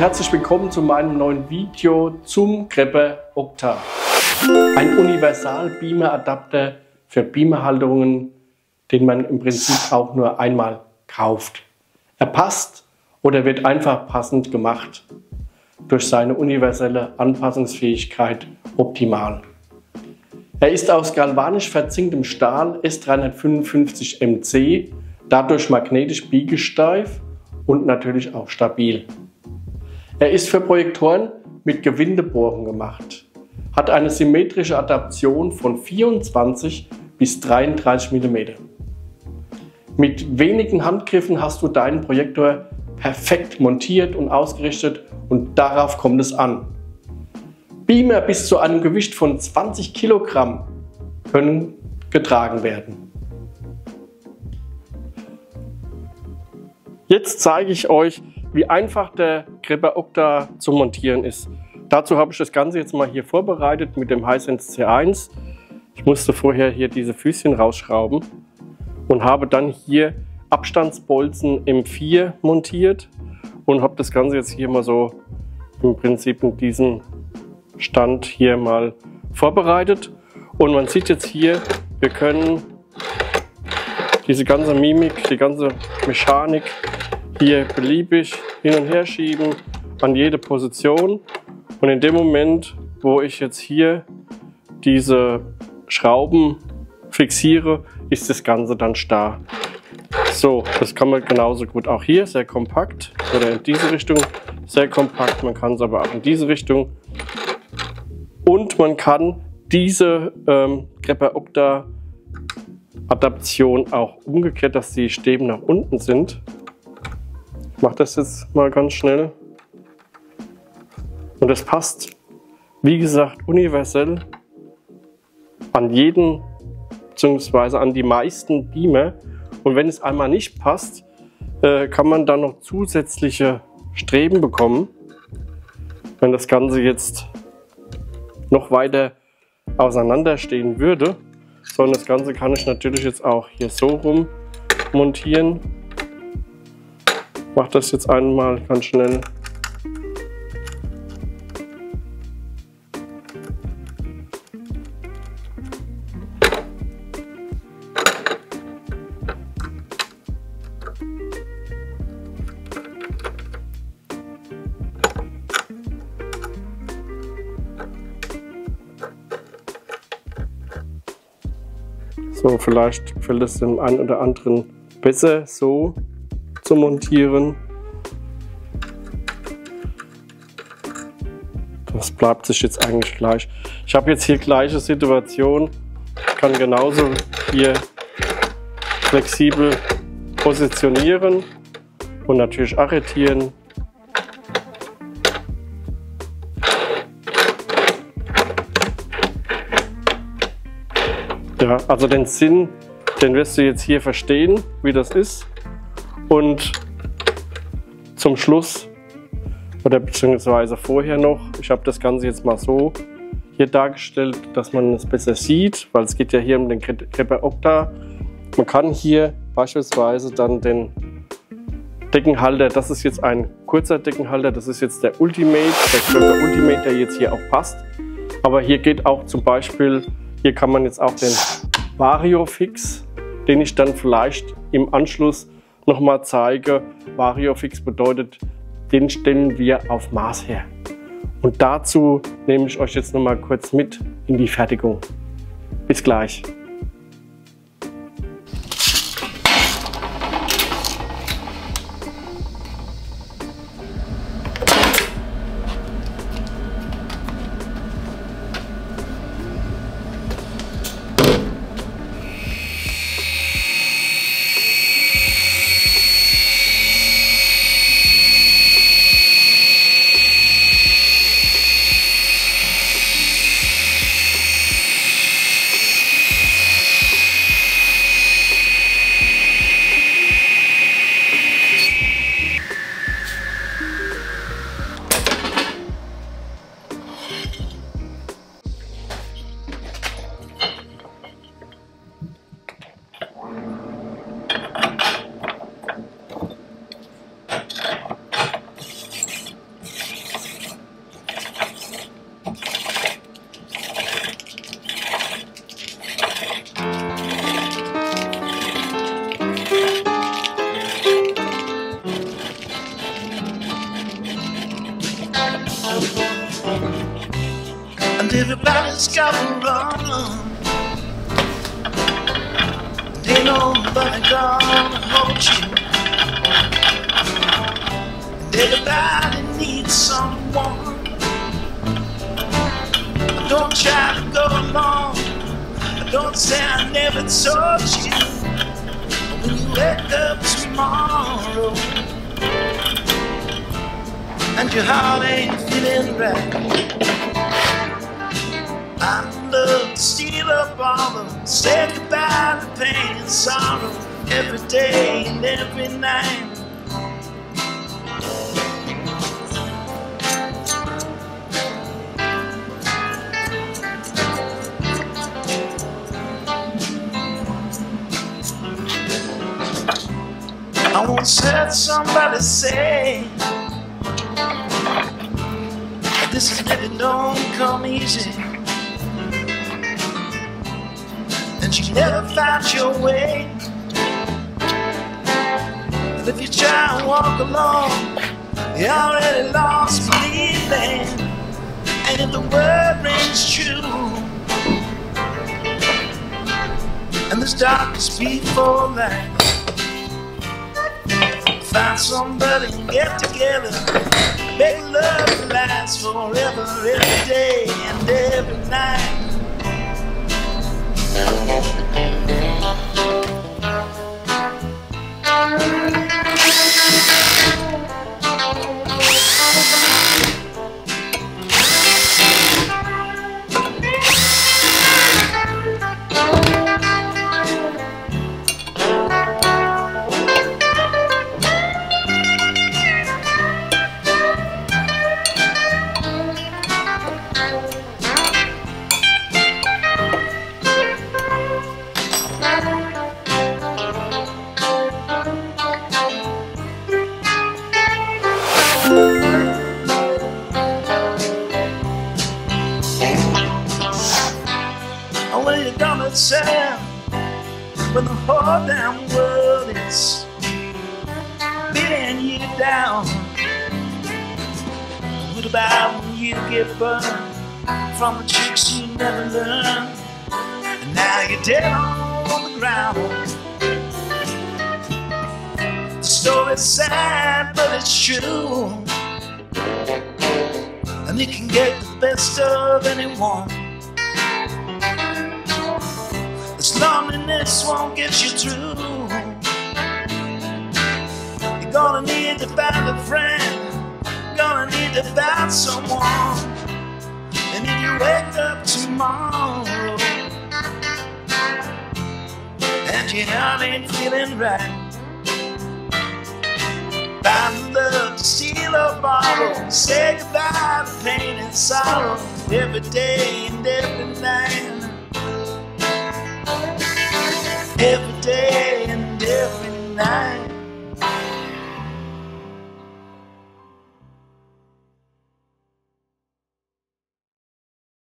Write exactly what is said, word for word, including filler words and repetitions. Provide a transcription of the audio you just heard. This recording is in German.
herzlich willkommen zu meinem neuen Video zum Grabber Octa. Ein Universal-Beamer-Adapter für Beamerhalterungen, den man im Prinzip auch nur einmal kauft. Er passt oder wird einfach passend gemacht, durch seine universelle Anpassungsfähigkeit optimal. Er ist aus galvanisch verzinktem Stahl S dreihundertfünfundfünfzig M C, dadurch magnetisch biegesteif und natürlich auch stabil. Er ist für Projektoren mit Gewindebohrung gemacht, hat eine symmetrische Adaption von vierundzwanzig bis dreiunddreißig Millimeter. Mit wenigen Handgriffen hast du deinen Projektor perfekt montiert und ausgerichtet und darauf kommt es an. Beamer bis zu einem Gewicht von zwanzig Kilogramm können getragen werden. Jetzt zeige ich euch, wie einfach der Grabber Octa zu montieren ist. Dazu habe ich das Ganze jetzt mal hier vorbereitet mit dem Hisense C eins. Ich musste vorher hier diese Füßchen rausschrauben und habe dann hier Abstandsbolzen M vier montiert und habe das Ganze jetzt hier mal so im Prinzip in diesem Stand hier mal vorbereitet. Und man sieht jetzt hier, wir können diese ganze Mimik, die ganze Mechanik hier beliebig hin und her schieben an jede Position. Und in dem Moment, wo ich jetzt hier diese Schrauben fixiere, ist das Ganze dann starr. So, das kann man genauso gut auch hier, sehr kompakt, oder in diese Richtung, sehr kompakt. Man kann es aber auch in diese Richtung. Und man kann diese ähm, Grabber Octa Adaption auch umgekehrt, dass die Stäbe nach unten sind. Ich mache das jetzt mal ganz schnell. Und das passt, wie gesagt, universell an jeden, beziehungsweise an die meisten Beamer. Und wenn es einmal nicht passt, kann man dann noch zusätzliche Streben bekommen. Wenn das Ganze jetzt noch weiter auseinander stehen würde, sondern das Ganze kann ich natürlich jetzt auch hier so rum montieren. Ich mache das jetzt einmal ganz schnell. So, vielleicht fällt es dem einen oder anderen besser, so zu montieren. Das bleibt sich jetzt eigentlich gleich. Ich habe jetzt hier gleiche Situation. Ich kann genauso hier flexibel positionieren und natürlich arretieren. Ja, also den Sinn, den wirst du jetzt hier verstehen, wie das ist. Und zum Schluss, oder beziehungsweise vorher noch, ich habe das Ganze jetzt mal so hier dargestellt, dass man es besser sieht, weil es geht ja hier um den Grabber Octa. Man kann hier beispielsweise dann den Deckenhalter, das ist jetzt ein kurzer Deckenhalter, das ist jetzt der Ultimate, der Grabber Ultimate, der jetzt hier auch passt. Aber hier geht auch zum Beispiel... Hier kann man jetzt auch den Variofix, den ich dann vielleicht im Anschluss nochmal zeige. Variofix bedeutet, den stellen wir auf Maß her. Und dazu nehme ich euch jetzt nochmal kurz mit in die Fertigung. Bis gleich. Everybody's got a problem. Ain't nobody gonna hold you. And everybody needs someone. Don't try to go along. Don't say I never told you. When you wake up tomorrow and your heart ain't feeling right, I'd love to steal up all of them, say goodbye to pain and sorrow, every day and every night. I once heard somebody say, this living don't come easy, and you never find your way. And if you try and walk alone, you already lost believing. And if the word rings true, and this darkness before light, find somebody and get together, make love that lasts forever, every day and every night. When the whole damn world is beating you down, what about when you get burned from the tricks you never learned? And now you're dead on the ground. The story's sad, but it's true, and it can get the best of anyone. Loneliness won't get you through. You're gonna need to find a friend, you're gonna need to find someone. And if you wake up tomorrow and your heart ain't feeling right, find love to steal or borrow, say goodbye to pain and sorrow, every day and every night. Every day and every night.